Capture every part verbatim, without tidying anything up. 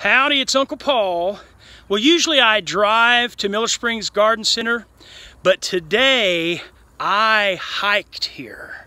Howdy, it's Uncle Paul. Well, usually I drive to Miller Springs Garden Center, but today I hiked here.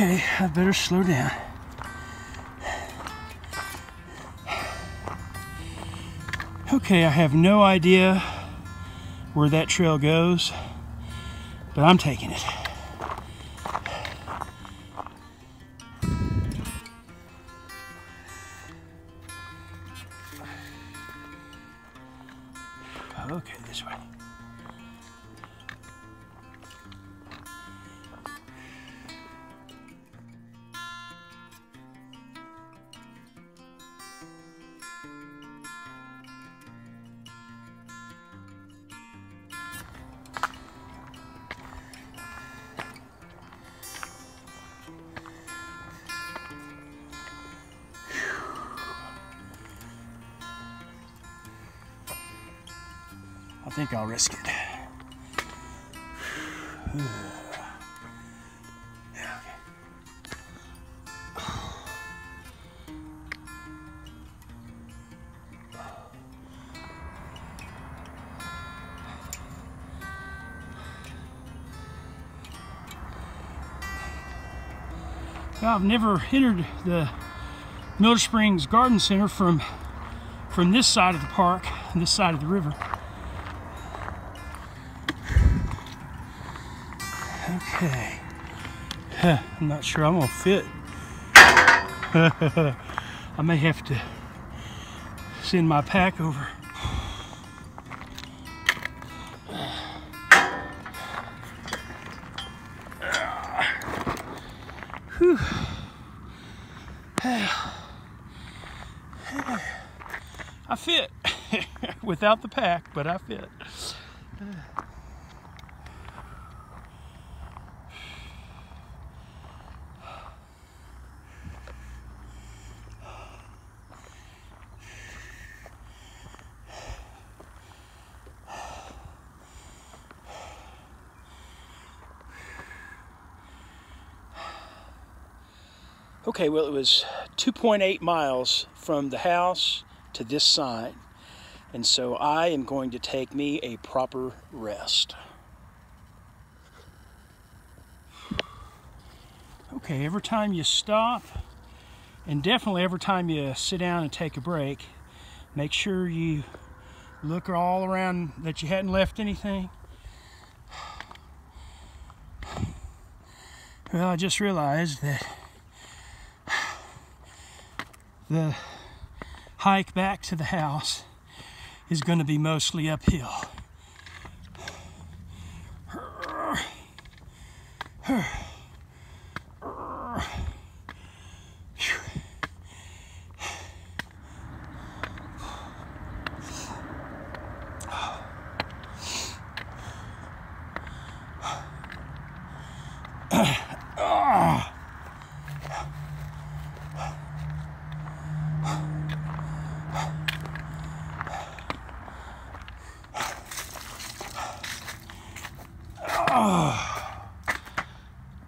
Okay, I better slow down. Okay, I have no idea where that trail goes, but I'm taking it. Okay, this way. I think I'll risk it. Yeah, okay. Well, I've never entered the Miller Springs Garden Center from from this side of the park, and this side of the river. Okay, huh, I'm not sure I'm gonna fit. I may have to send my pack over. Whew. I fit without the pack, but I fit. Okay, well, it was two point eight miles from the house to this sign, and so I am going to take me a proper rest. Okay, every time you stop, and definitely every time you sit down and take a break, make sure you look all around that you hadn't left anything. Well, I just realized that the hike back to the house is going to be mostly uphill.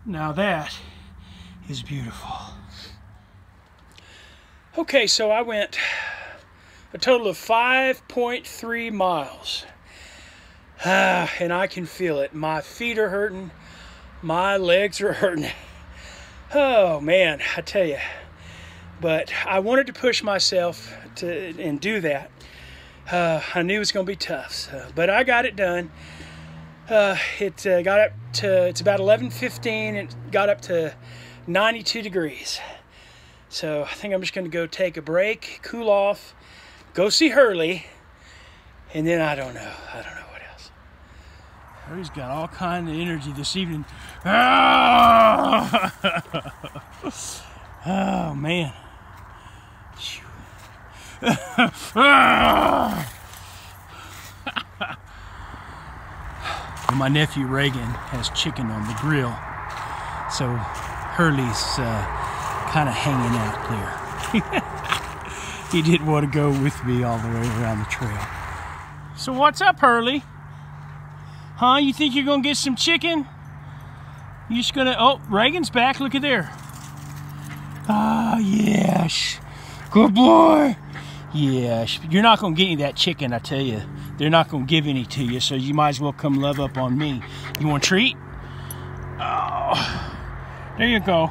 Now that is beautiful. Okay, so I went a total of five point three miles. Uh, and I can feel it. My feet are hurting. My legs are hurting. Oh, man, I tell you. But I wanted to push myself to and do that. Uh, I knew it was going to be tough, so, but I got it done. Uh, it uh, got up to, it's about eleven fifteen, it got up to ninety-two degrees. So I think I'm just going to go take a break, cool off, go see Hurley, and then I don't know. I don't know what else. Hurley's got all kind of energy this evening. Oh, man. My nephew Reagan has chicken on the grill, so Hurley's uh, kind of hanging out there. He didn't want to go with me all the way around the trail. So what's up, Hurley? Huh? You think you're gonna get some chicken? You just gonna? Oh, Reagan's back. Look at there. Ah, oh, yes. Good boy. Yeah, you're not going to get any of that chicken, I tell you. They're not going to give any to you, so you might as well come love up on me. You want a treat? Oh, there you go.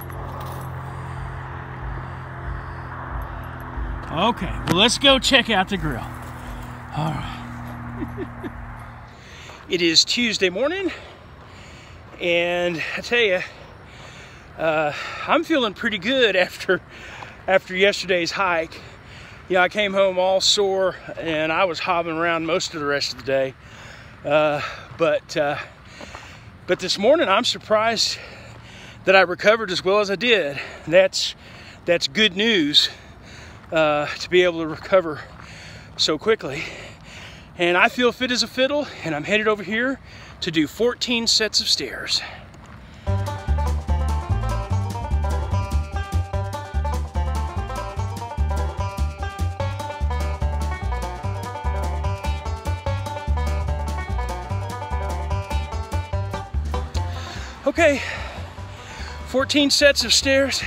Okay, well, let's go check out the grill. All right. It is Tuesday morning, and I tell you, uh, I'm feeling pretty good after, after yesterday's hike. Yeah, I came home all sore, and I was hobbling around most of the rest of the day. Uh, but uh, but this morning, I'm surprised that I recovered as well as I did. That's that's good news uh, to be able to recover so quickly. And I feel fit as a fiddle, and I'm headed over here to do fourteen sets of stairs. Okay, fourteen sets of stairs,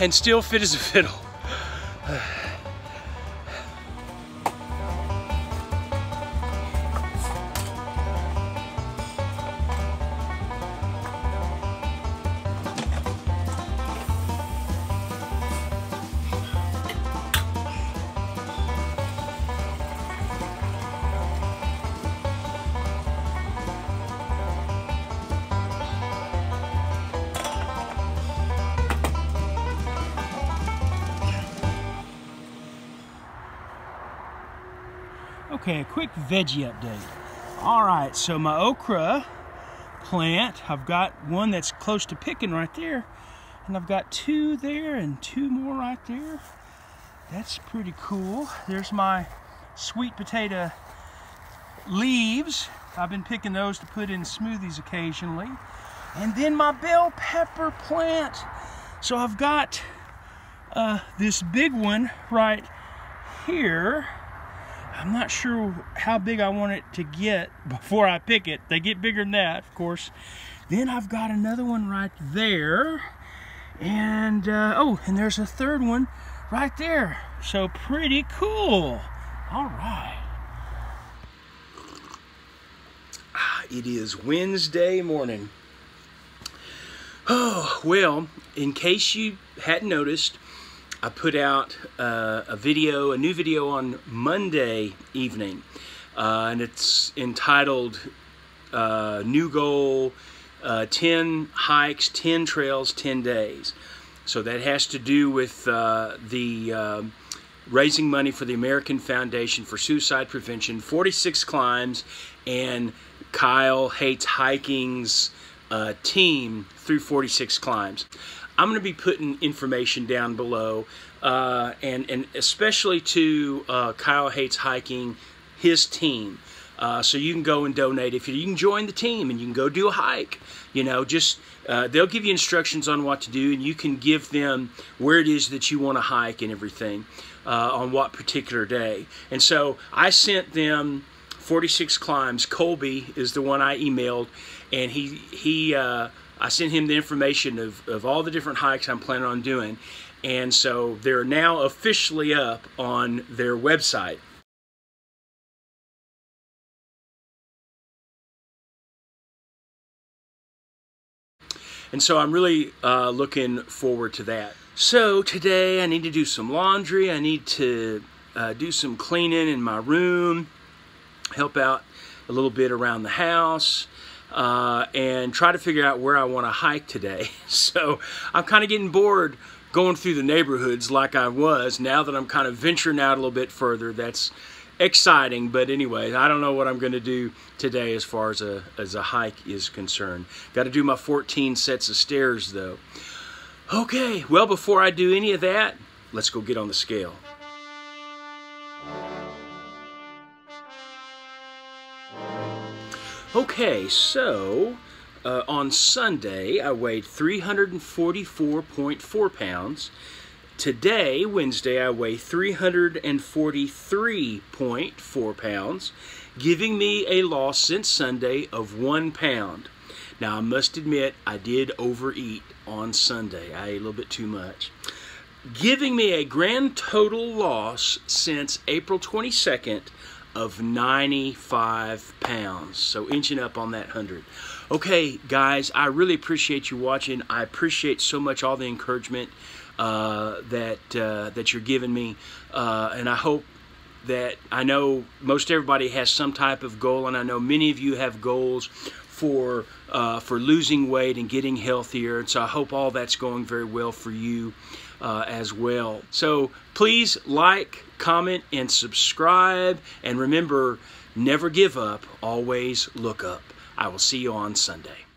and still fit as a fiddle. Okay, a quick veggie update. All right, so my okra plant, I've got one that's close to picking right there, and I've got two there and two more right there. That's pretty cool. There's my sweet potato leaves. I've been picking those to put in smoothies occasionally. And then my bell pepper plant. So I've got uh, this big one right here. I'm not sure how big I want it to get before I pick it. They get bigger than that, of course. Then I've got another one right there. And, uh, oh, and there's a third one right there. So pretty cool. All right. It is Wednesday morning. Oh, well, in case you hadn't noticed, I put out uh, a video, a new video on Monday evening, uh, and it's entitled uh, New Goal, uh, ten hikes, ten trails, ten days. So that has to do with uh, the uh, raising money for the American Foundation for Suicide Prevention, forty-six climbs, and Kyle Hates Hiking's uh, team through forty-six climbs. I'm going to be putting information down below, uh, and, and especially to uh, Kyle Hates Hiking, his team. Uh, so you can go and donate. If you, you can join the team and you can go do a hike. You know, just uh, they'll give you instructions on what to do, and you can give them where it is that you want to hike and everything uh, on what particular day. And so I sent them forty-six climbs. Colby is the one I emailed, and he he. Uh, I sent him the information of, of all the different hikes I'm planning on doing. And so they're now officially up on their website. And so I'm really uh, looking forward to that. So today I need to do some laundry. I need to uh, do some cleaning in my room, help out a little bit around the house, uh, and try to figure out where I want to hike today. So I'm kind of getting bored going through the neighborhoods like I was. Now that I'm kind of venturing out a little bit further, that's exciting. But anyway, I don't know what I'm going to do today as far as a, as a hike is concerned. Got to do my fourteen sets of stairs though. Okay, well, before I do any of that, let's go get on the scale. Okay, so uh, on Sunday, I weighed three hundred forty-four point four pounds. Today, Wednesday, I weigh three hundred forty-three point four pounds, giving me a loss since Sunday of one pound. Now, I must admit, I did overeat on Sunday. I ate a little bit too much, giving me a grand total loss since April twenty-second of ninety-five pounds. So inching up on that one hundred. Okay, guys, I really appreciate you watching. I appreciate so much all the encouragement uh, that, uh, that you're giving me. Uh, and I hope that, I know most everybody has some type of goal, and I know many of you have goals for uh, for losing weight and getting healthier. And so I hope all that's going very well for you uh, as well. So please like, comment, and subscribe. And remember, never give up, always look up. I will see you on Sunday.